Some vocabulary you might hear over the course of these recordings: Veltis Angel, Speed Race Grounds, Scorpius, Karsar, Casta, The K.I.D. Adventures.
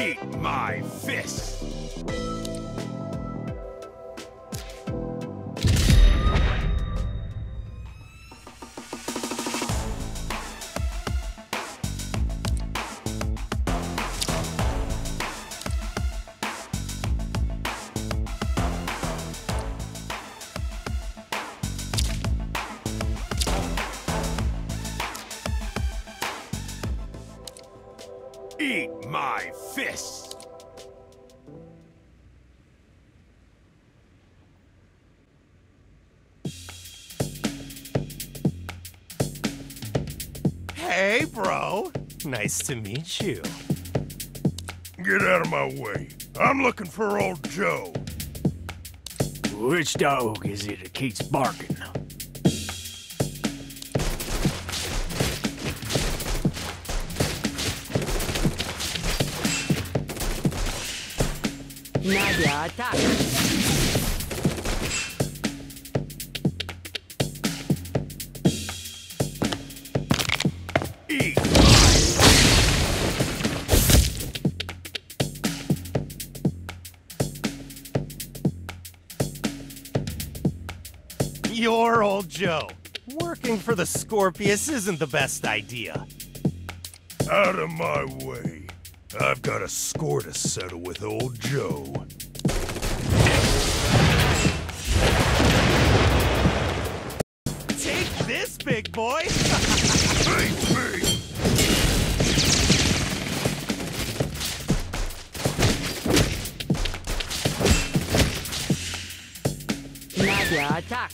Eat my fist! Eat my fist! Hey, bro! Nice to meet you. Get out of my way. I'm looking for old Joe. Which dog is it that keeps barking? Nadia, attack! Eat! Your old Joe. Working for the Scorpius isn't the best idea. Out of my way. I've got a score to settle with old Joe. Take this, big boy! Take me! Nadia, attack!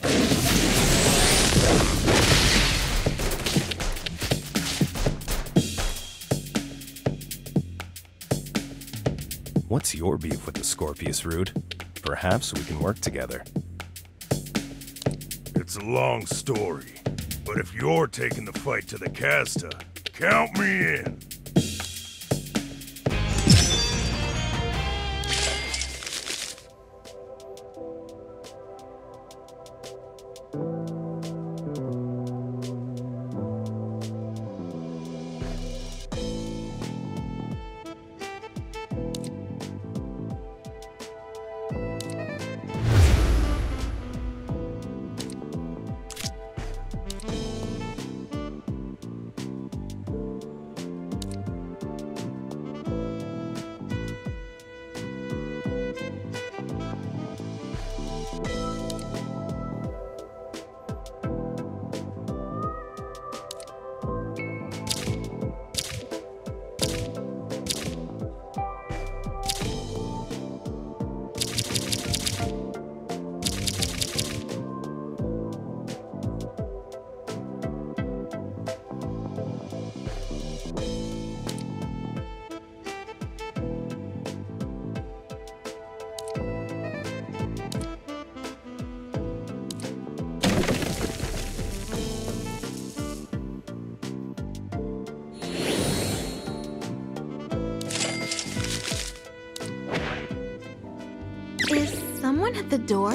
What's your beef with the Scorpius, Rude? Perhaps we can work together. It's a long story, but if you're taking the fight to the Casta, count me in. Someone at the door?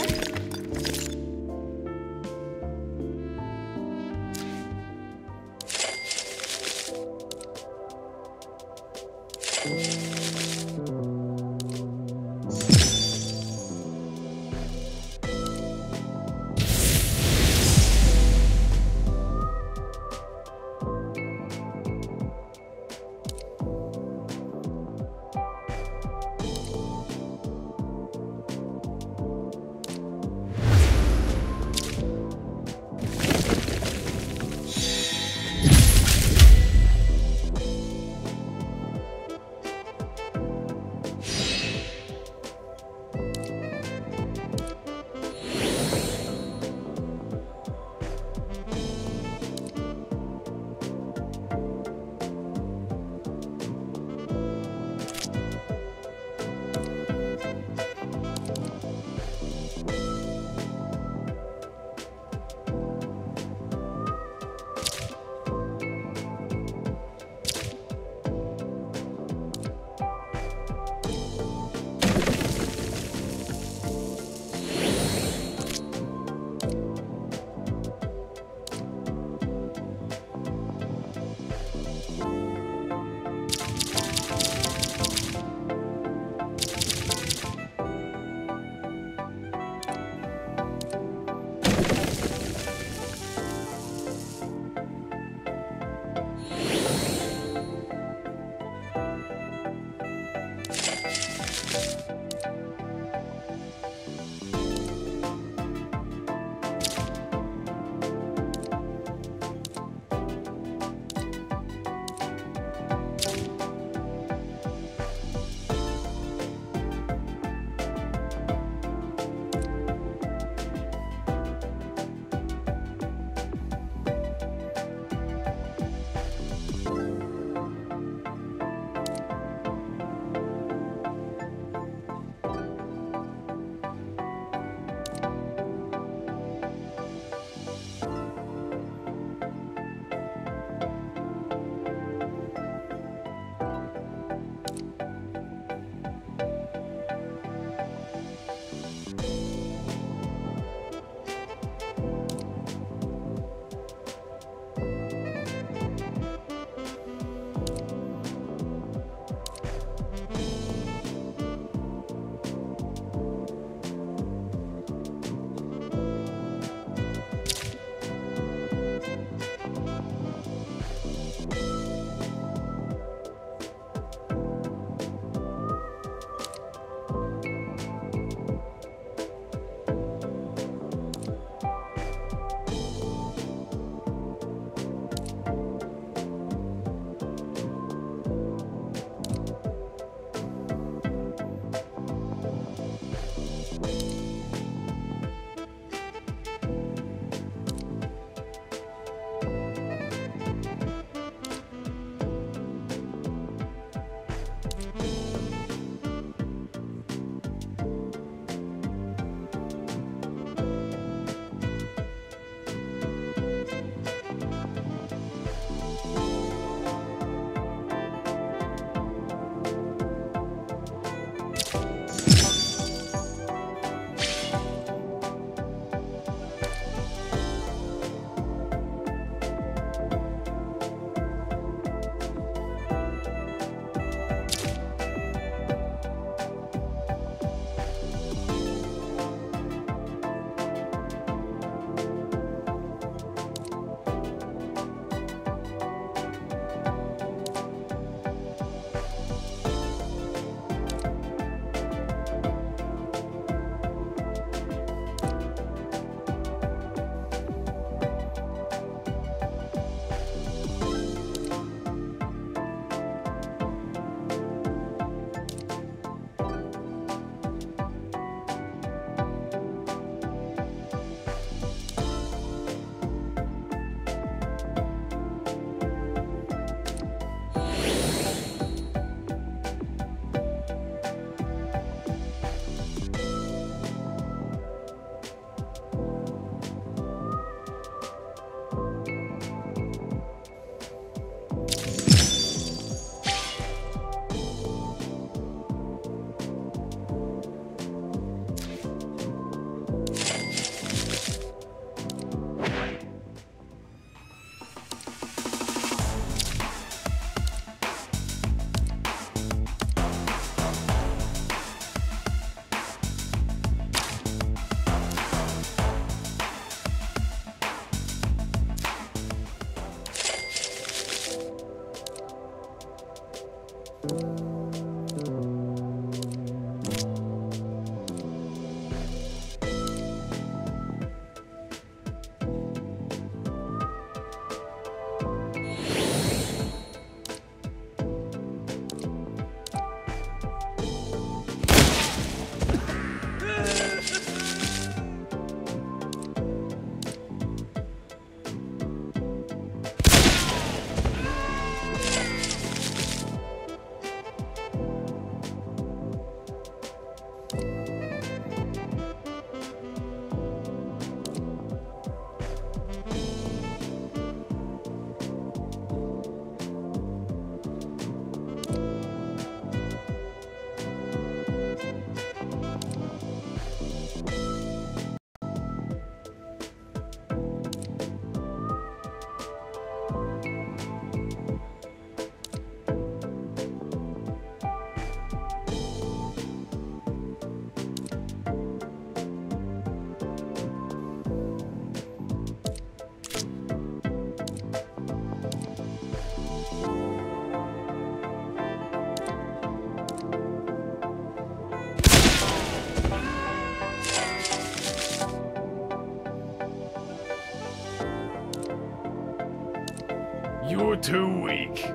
You're too weak.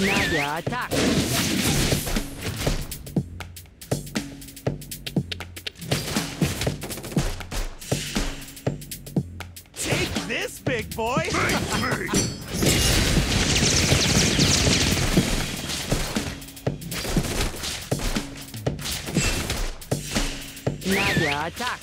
Nadia, attack! Take this, big boy! Fight me! Nadia, attack!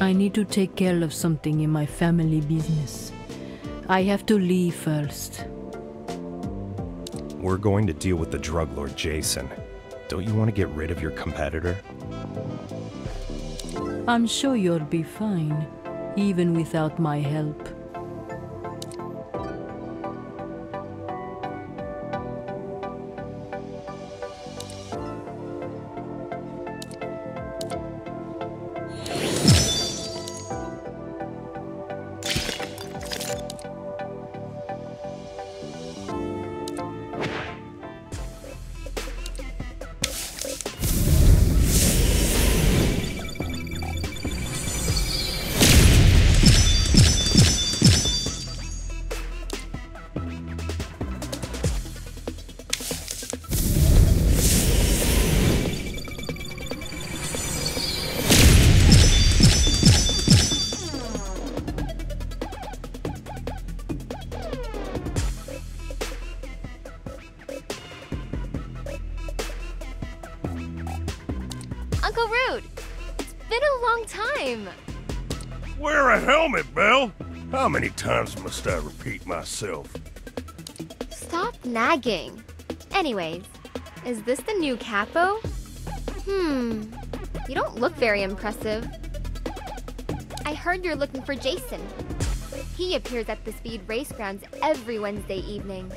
I need to take care of something in my family business. I have to leave first. We're going to deal with the drug lord Jason. Don't you want to get rid of your competitor? I'm sure you'll be fine, even without my help. Uncle Rude, it's been a long time. Wear a helmet, Belle. How many times must I repeat myself? Stop nagging. Anyways, is this the new capo? You don't look very impressive. I heard you're looking for Jason. He appears at the Speed Race Grounds every Wednesday evening.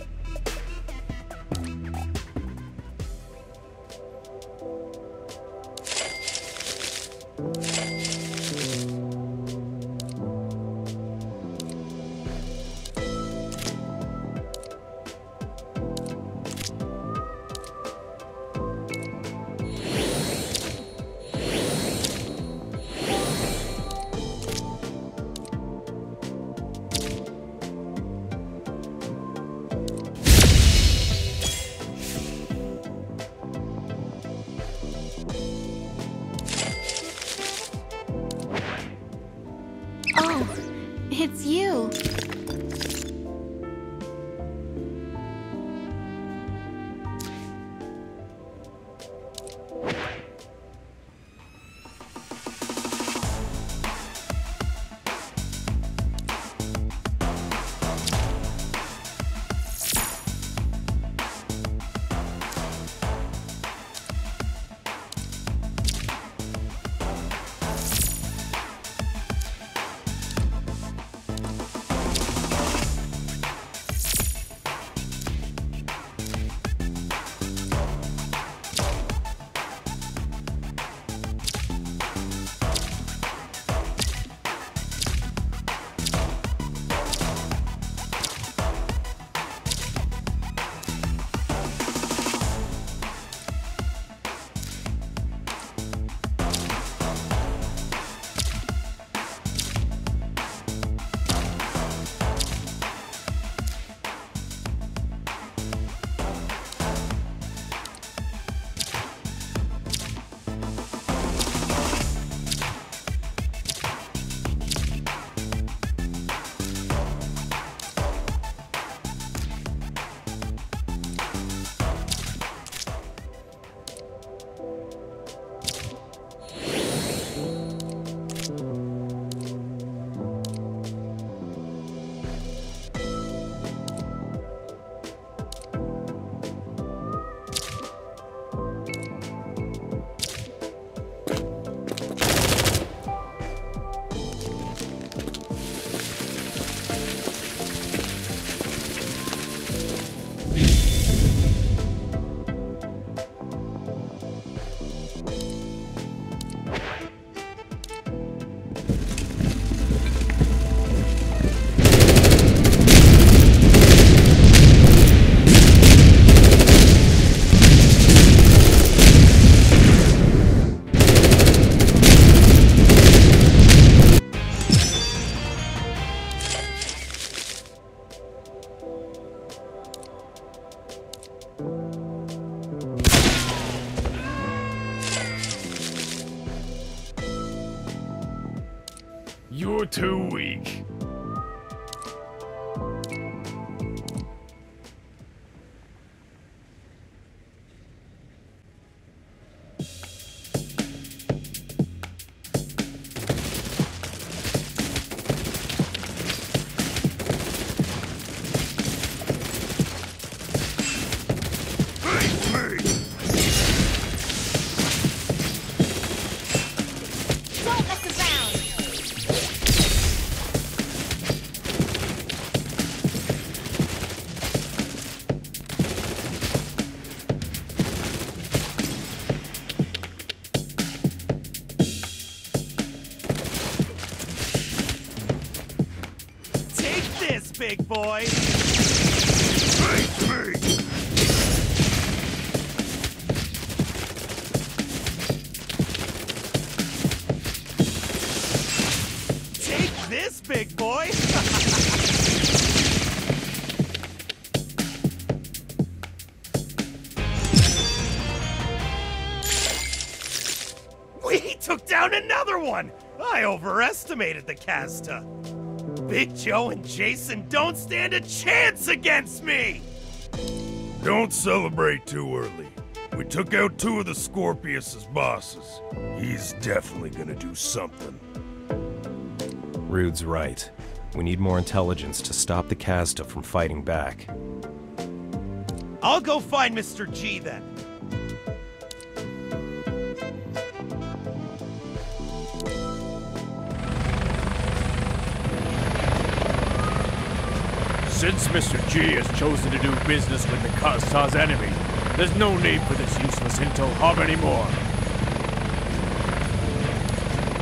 It's you. You're too weak. Big boy. Take this, big boy. We took down another one. I overestimated the Casta. Big Joe and Jason don't stand a chance against me! Don't celebrate too early. We took out two of the Scorpius' bosses. He's definitely gonna do something. Rude's right. We need more intelligence to stop the Casta from fighting back. I'll go find Mr. G then. Since Mr. G has chosen to do business with the Karsar's enemy, there's no need for this useless intel hub anymore.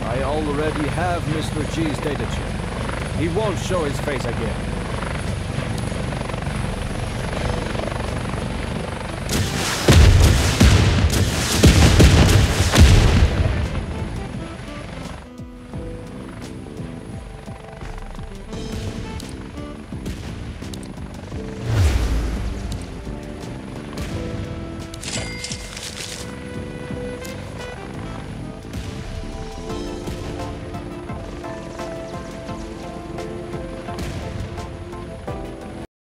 I already have Mr. G's data chip. He won't show his face again.